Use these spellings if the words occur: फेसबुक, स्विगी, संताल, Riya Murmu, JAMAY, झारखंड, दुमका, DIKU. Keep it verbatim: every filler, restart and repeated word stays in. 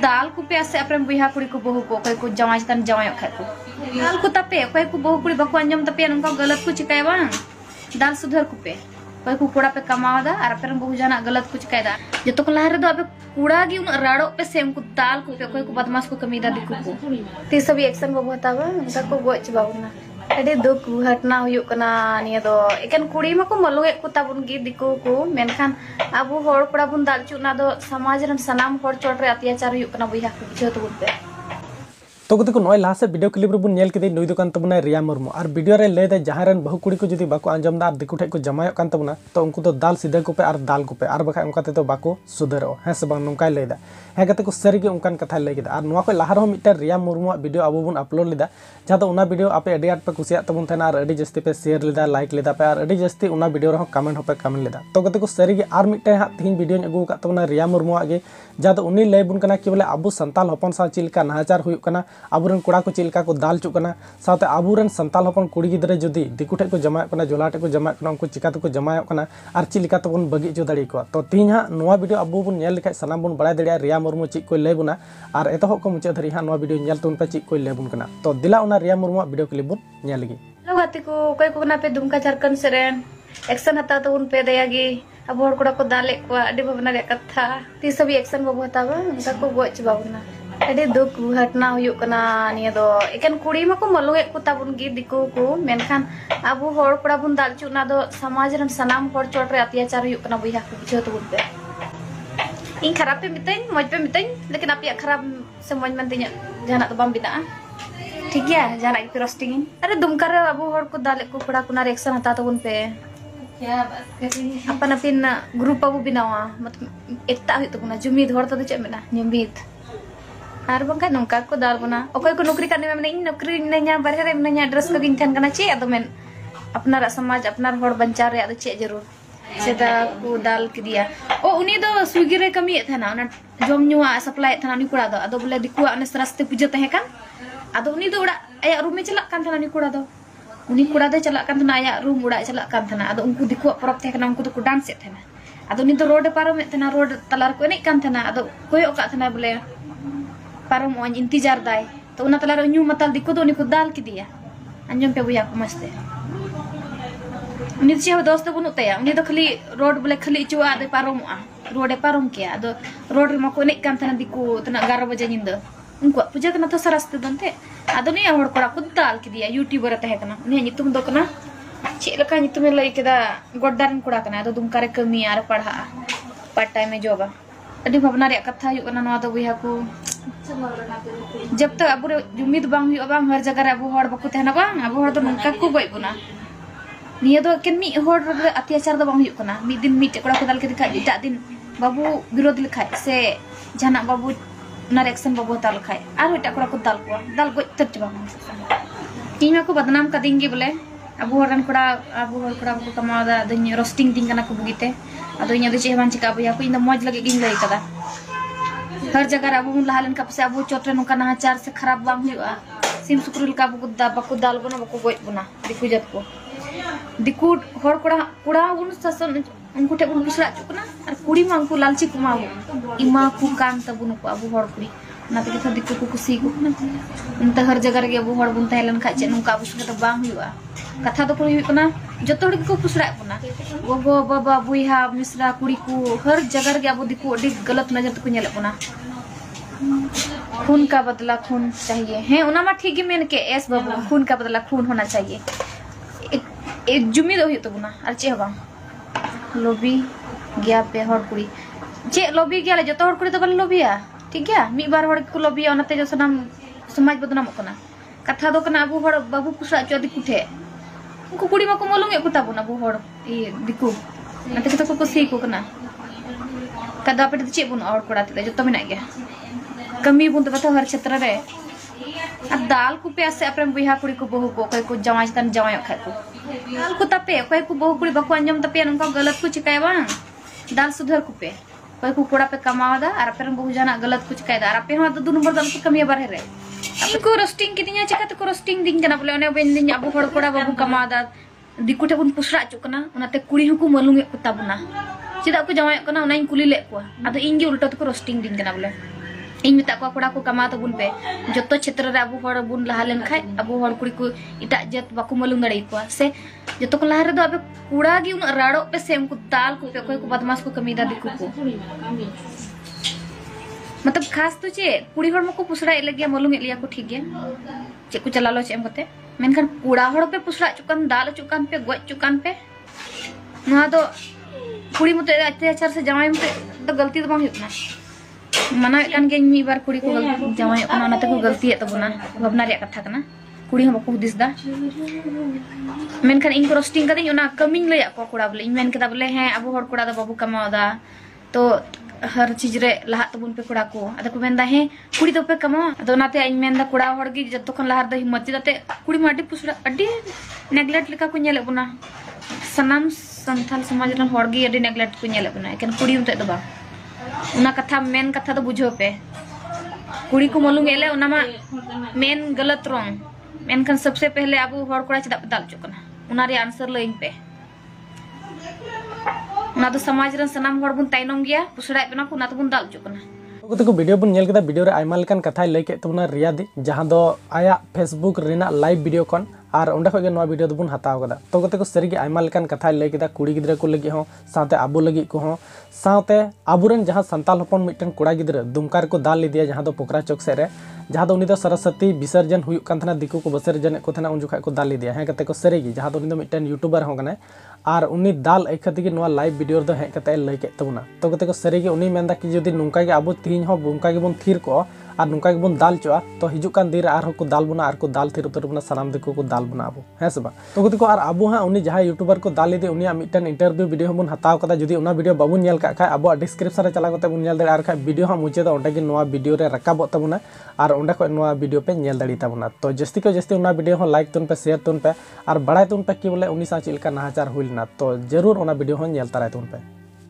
दाल को पे से अपने बहहा कुड़ी को बहु को को जमाय चतान जमाय खा को दाल को तापे को बहु कुड़ी बाको अंजम तापे नंका गलत को चिकाय बांग दाल सुधार को पे को कोड़ा पे कमावदा और अपने बहु जाना गलत को चिकायदा जो को लहर दो कूड़ा गी उन राड़ो पे से उनको दाल को पे को बदमाश को कमीदा दिकू को तीस अभी एक्शन बाबू हतावा उनका को गोच चबावना अडे दुख घटना हुयुक कना निया दो एकेन कुड़ी माको मलुगे को ताबुन गी दिकू को मेनखान अबो होड़ कोड़ा बुन दाल चुना दो समाज रन सनाम होड़ चोट रे अत्याचार हुयुक कना बुइहा को बुझो तो बुते तो गुदे को नय लासे वीडियो क्लिप रे बुन नेल केदे नय दो कान तबना रिया मुर्मू और वीडियो रे लेदा जहारन बहु कुड़ी को जदी बाको आंजम दा दिकू ठे को जमायो कान तबना तो उनको तो दाल सीधा को पे और दाल को पे और बखा उनका ते तो बाको सुधरो है से बांग नमकाय लेदा है कते को सरी के उनकान कथा ले केदा और नवा को लहार हो मिटा रिया मुर्मू वीडियो अब बुन अपलोड लेदा जहां तो उना वीडियो आपे एडी आट पे कुसिया तबन थाना और एडी जस्ती पे शेयर लेदा लाइक लेदा पे और एडी जस्ती उना वीडियो रे कमेंट हो पे कमेंट लेदा तो कते को सरी के और मिटा हा तीन वीडियो अगु का तबना रिया मुर्मू आगे जहां तो उनी ले बुन कना कि बोले अब संताल हपन सा चिलका नहाचार हुय कना अबुरन कोड़ा को चिलका को दाल चुकना साथे अबुरन संताल हपन कुड़ी गिदर जदी दिकु ठे को जमाय कना जोला ठे को जमाय कना उनको चिका तो को जमाय कना आर चिलका तो बन बगी जो दड़ी को तो तीन हा नवा वीडियो अब बुन नेल लेखाय सनाम बुन बड़ा दड़िया रिया मुर्मू चिक को लेबुना आर एतो हो को मुचे धरी हा नवा वीडियो नेल तुन पे चिक को लेबुन कना तो दिला उना रिया मुर्मू वीडियो क्लिप बुन नेल गी हेलो गति को कोई को ना पे दुमका झारखंड सेरेन एक्शन हता तो उन पे दयागी अब होड़ कोड़ा को दाले को अडी भावना रे कथा ती सब एक्शन बाबू हतावा उनका को गोच बाबूना अडे दुख घटना हुयुक कना निया दो एकेन कुड़ी माको मलुगे को ताबुन गी दिकू को मेनखान अबो होड़ कोड़ा बुन दाल चुना दो समाज रन सनाम होड़ चोट रे अत्याचार हुयुक कना बुइहा को बुझो तो बुते इन खराब पे मितैन मज पे मितैन लेकिन आप या खराब से मज मन तिना जाना तो बम बिदा ठीक है जाना की रोस्टिंग अरे दुमकर अबो होड़ को दाले को कोड़ा कुना रिएक्शन हता तो उन पे क्या बात कर रही है अपन अपन ग्रुप अबो बिनावा मतलब एकता हुई तो गुना जुमीद होड़ तो चे मिना नियमित और बंका नौका को दाल बना ओके को नौकरी करने में नहीं नौकरी नहीं बारे रे नहीं एड्रेस को गिनथन करना चाहिए तो मैं अपना समाज अपना होड़ बंचार रे तो चाहिए जरूर सेदा को दाल के दिया ओ उनी दो स्विगी रे कमी था ना जम नुआ सप्लाई था ना उनी कोड़ा दो अदो बोले दिकुआ अन सरस्ते पूजा तहे कान अदो उनी दो उड़ा आया रूम में चला कान था ना उनी कोड़ा दो उनी कोड़ा दे चला कान था ना आया रूम उड़ा चला कान था ना अदो उनको दिकुआ परब तहे कान उनको तो डांस थे ना अदो उनी दो रोड पारो में था ना रोड तलार को नहीं कान था ना अदो कोई ओका था ना बोले पारम ओन इंतजार दाय तो उना तला रन्यू मतल दिको दोनी को दाल की दिया अंजम पे बुया को मस्ते निचे हो दोस्त बनुते या उनी तो खाली रोड बोले खाली चुआ दे पारम आ रोडे पारम किया दो रोड रे मको ने काम थाना दिको तना ग्यारह बजे निंद उनको पूजा करना तो सरस्ते दनते आदनी होड़ कोड़ा को दाल की दिया यूट्यूबर तहे कना ने नितुम दो कना छे लका नितुमे लई केदा गोडदारन कोड़ा कना दो दुम करे कमी आर पढ़ा पार्ट टाइम में जॉब अडी भावना रे कथा हु कना नवा तो बुया को जब तक अब जुमीद बांग बांग हर जगह अब हर बाको तहना बांग अब हर दो नंका को गय बना निया दो केन मी हर अत्याचार दो बांग हुक ना मी दिन मी टेकड़ा को दाल के दिखा इटा दिन बाबू विरोध लिखाय से जाना बाबू ना रिएक्शन बाबू ता लिखाय आरो इटा कोड़ा को दाल को दाल गय तर चबा टीम को बदनाम कर देंगे बोले अब हरन कोड़ा अब हर कोड़ा को कमादा दिन रोस्टिंग दिन कना को बुगीते अदो इना दो चेहवान चिका बुया को इन मौज लगे गिन लई कदा हर जगह अब लहालन का पे अब चोट नौका नहाचार से खराब बांग सिम सुक्रुल का बुगुदा बाको दाल बना बाको गोज बना दिकू जत को दिकू हर कोड़ा कोड़ा उन शासन उनको ठे उलसरा चुकना और कुड़ी मांग को लालची कुमा इमा को काम तबुन को अब हर कुड़ी ना ते के दिकू को कुसी को उन त हर जगह रे अब हर बुन तहलन खा चे नौका बुसके तो बांग हुआ कथा तो कोई हुकना जतो हड़ को पुसरा बना गोगो बाबा बुइहा मिश्रा कुड़ी को हर जगह रे अब दिकू अडी गलत नजर को नेले बना खून का बदला खून चाहिए है उना मा ठीक ही मेन के एस बाबू खून का बदला खून होना चाहिए एक, एक जुम्मी दो ही तो गुना अच्छे हवा लोबी गया पे हड़ कुड़ी जे लोबी गया जो तो हड़ कुड़ी तो बल लोबिया ठीक है मी बार हड़ को लोबिया नते जो सनाम समाज बदनाम कना कथा दो कना अब हड़ बाबू कुसा चोदी कुठे उनको कुड़ी मको मोलुंगे कुता बना अब हड़ ये दिकू नते तो को कुसी को कना कदा पे तो चे बन और कोड़ा ते जो तो मेना गया कमी बुन तो हर क्षेत्र रे अब दाल को पे से अपने बहहा कुड़ी को बहु को को जमाय चतान जमाय खा को दाल को तापे को बहु कुड़ी बाको अंजम तापे नंका गलत को चिकाय बांग दाल सुधार को पे को कोड़ा पे कमावदा और अपने बहु जाना गलत को चिकाय दा और अपे हां दो नंबर दम को कमी बारे रे अब को रोस्टिंग किदिया चिका तो को रोस्टिंग दिन जना बोले ओने बेन दिन अब हड़ कोड़ा बाबू कमावदा दिकू ठे बुन पुसरा चुकना उनाते कुड़ी हु को मलुंगे को ताबना चिदा को जमाय कना उनाई कुली ले को अद इंगे उल्टा तो को रोस्टिंग दिन जना बोले इन मत को कमा तबन पे जो क्षेत्र में अब बन लहा लेन खाई अब कुड़ी को इटा जात बाको मालूम दाड़ा से जो को लहा अब कूड़ा उन राड़ो पे से उनको दाल को पे कोई को बदमाश को कमीदा दिकू को मतलब खास तो चे कुड़ी हर को पुसड़ा लगे मालूम लिया को ठीक है चे को चला लो चे कते मेनखान कूड़ा हर पे पुसड़ा चुकान दाल चुकान पे गज चुकान पे ना तो कुड़ी मत अत्याचार से जमाई मत गलती तो बांग होना मना मिद बार कुड़ी को जमाई को गलती भावना कथा कुड़ी हम बाको हूदिस मेनखान इन को रोस्टिंग कमी लैया को कोड़ा बोले इन बोले हाँ अब कोड़ा बाबू कमादा तो हर चीज रे लहा तबन पे कोड़ा को अद को मेंदा हे कुड़ी तो पे कमावा अद ओनाते इन मेंदा कोड़ा हड़ गे जत्तो खन लहा रे हिम्मत चेदाते कुड़ी माटी पुसड़ा अडी नेगलेक्ट लेका को नेले बना सनाम संथाल समाज रन हड़ गे अडी नेगलेक्ट को नेले बना एकन कुड़ी उते दबा उना कथा मेन कथा तो बुझो पे कुड़ी को मालूम एले उना मा मेन गलत रंग मेनखान सबसे पहले अब हड़ कोड़ा चेदा दाल चुकना उना रे आंसर लइंग पे ना तो समाज रन सनाम हड़ बुन तायनम गया पुसड़ा पेना को ना तो बुन दाल चुकना तो को वीडियो बुन नेल केदा वीडियो रे आयमा लेकन कथा लय के तबना रिया दी जहां दो आया फेसबुक रेना लाइव वीडियो कन और अंडे खगे नवा वीडियो दबुन हताव केदा तो गते को सरी के आयमा लेकन कथा लय केदा कुड़ी गिद्रा को लगी हो साथे आबो लगी को हो साथे आबुरन जहां संताल हपन मिटन कोड़ा गिद्रा दुमकार को दाल ले दिया जहां दो पोकरा चौक से रे जहां दो उनी दो सरस्वती विसर्जन हुई कन थना दिकू को विसर्जन को थना उन जुखा को दाल ले दिया है गते को सरी की जहां दो उनी दो मिटन यूट्यूबर हो गने और उनी दाल एकखती की नवा लाइव वीडियो दो हे कते लय के तबना तो गते को सरी के उनी मेंदा की जदी नुंका के आबो तीन हो बुंका के बुन थीर को और नुका के बन दाल चुआ तो हजूकान दिन और को दाल बना और को दाल थिर उतर बना सामान दिको को दाल बना अब हाँ से बात और अब हाँ उन्नी जहाँ यूट्यूबर को दाल लेदे उन्नी मिट्टन इंटरव्यू वीडियो बन हताव कदा जुदी उना वीडियो बाबू नेल का खाय अब डिस्क्रिप्शन रे चला कते बन नेल दे और खाय वीडियो हम मुचे दा ओंडे के नवा वीडियो रे रकाबो तबना और ओंडे को नवा वीडियो पे नेल दड़ी तबना तो जस्ती को जस्ती उना वीडियो हम लाइक तुन पे शेयर तुन पे और बड़ाय तुन पे की बोले उन्नी सा चिलका नाचार होइलना तो जरूर उना वीडियो हम नेल तराय तुन पे।